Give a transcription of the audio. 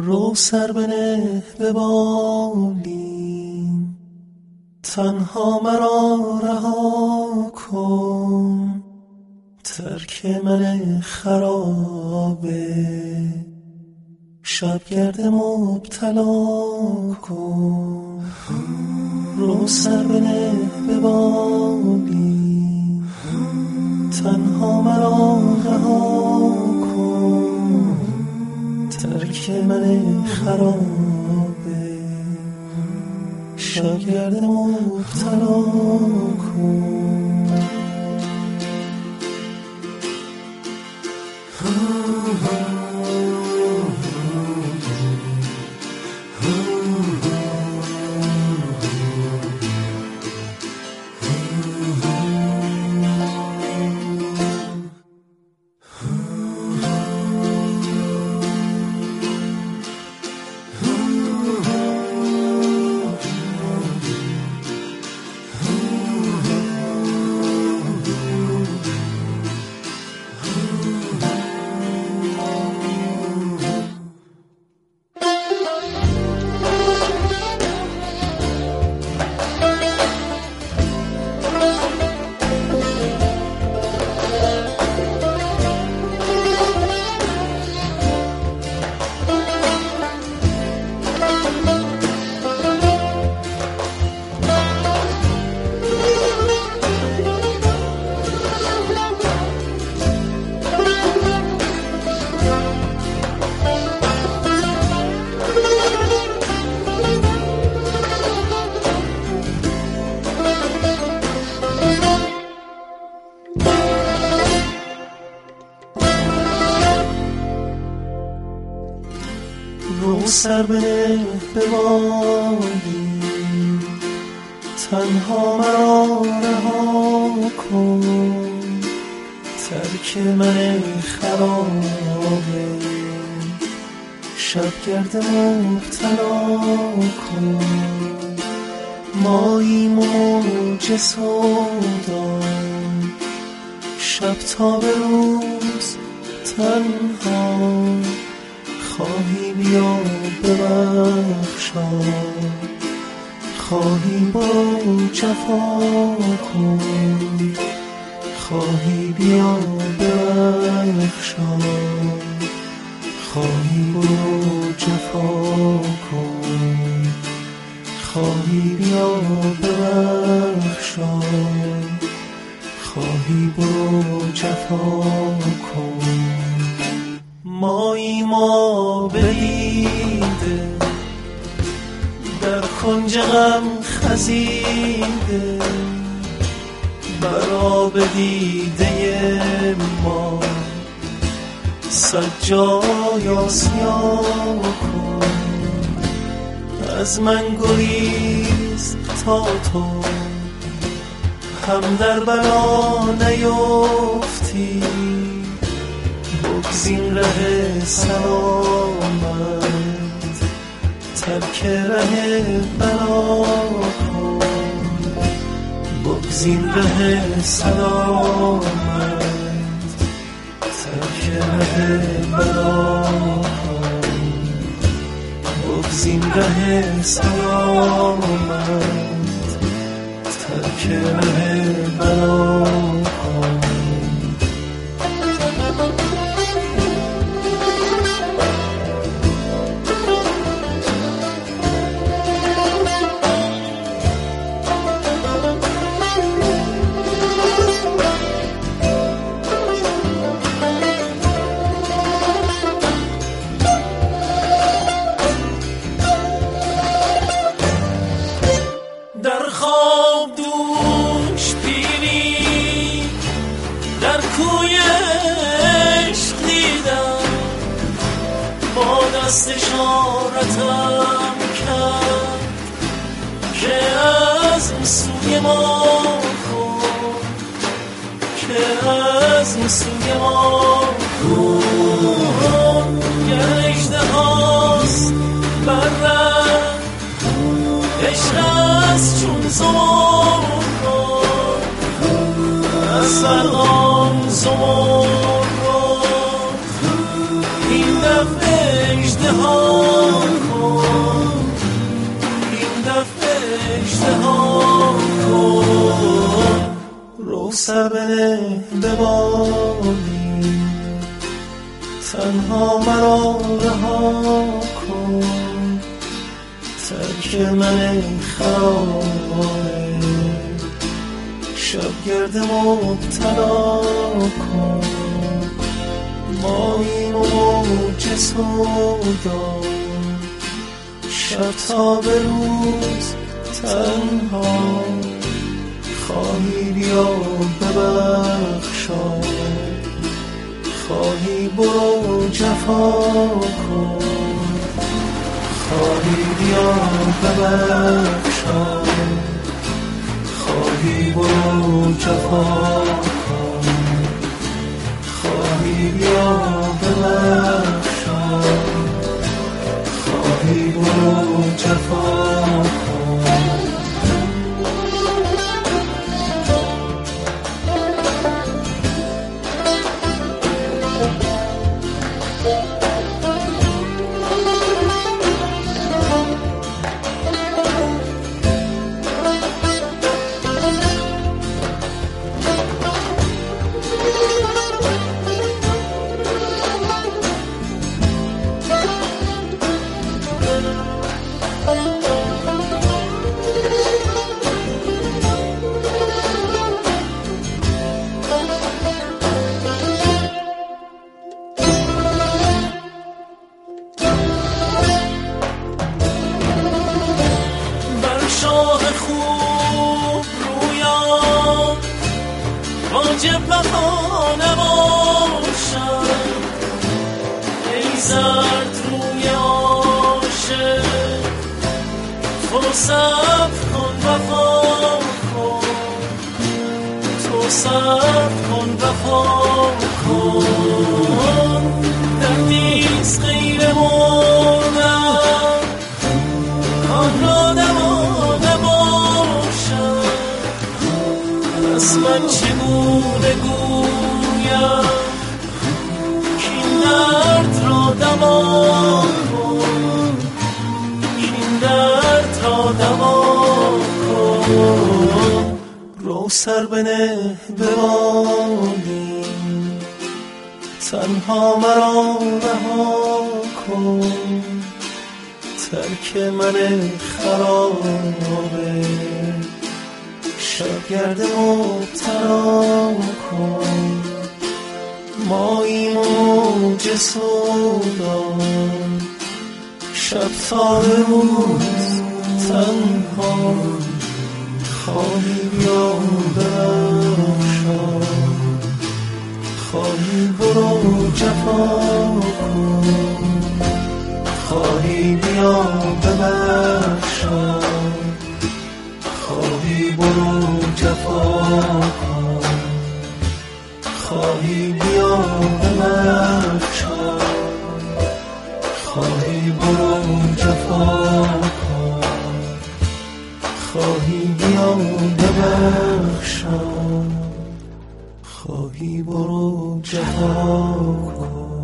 رو سر بنه به بالین، تنها مرا رها کن، ترک من خرابه، شبگرد مبتلا کن. رو سر بنه به بالین، تنها مرا رها کن، ترک من خرابه، شبگرد مبتلا کن. سر بنه به بالین، تنها مرا رها کن، ترک من خرابه، شبگرد مبتلا کن. ماییم و موج سودا، شب تا به روز تنها، خواهی بیا ببخشا، خواهی برو جفا کن، خواهی بیا ببخشا، خواهی برو جفا کن، خواهی بیا ببخشا، خواهی برو جفا کن. ماییم و بریده، در کنج غم خزیده، بر آب دیده ما سجای آسیا کن. از من گریز تا تو هم در بلا نیفتی، بگزین ره سلامت، ترک ره بلا کن، بگزین ره سلامت، ترک ره بلا کن، بگزین ره سلامت، ترک ره بلا کن. اشارتم کرد که از سوی ما کن، که از سوی ما کن. گرشته هاست برد عشق از چون زمان کن، از فرغان زمان. Oh به بالی، تنها مرا رها کن، ترک من خواهی شب گرد مبتلا کن، ماییم و موج سودا شب تا به روز تنها، خواهی بیا ببخشا، خواهی برو جفا کن، خواهی بیا ببخشا، خواهی برو جفا کن، خواهی بیا ببخشا، خواهی برو جفا کن. خواهی برو جفا کن.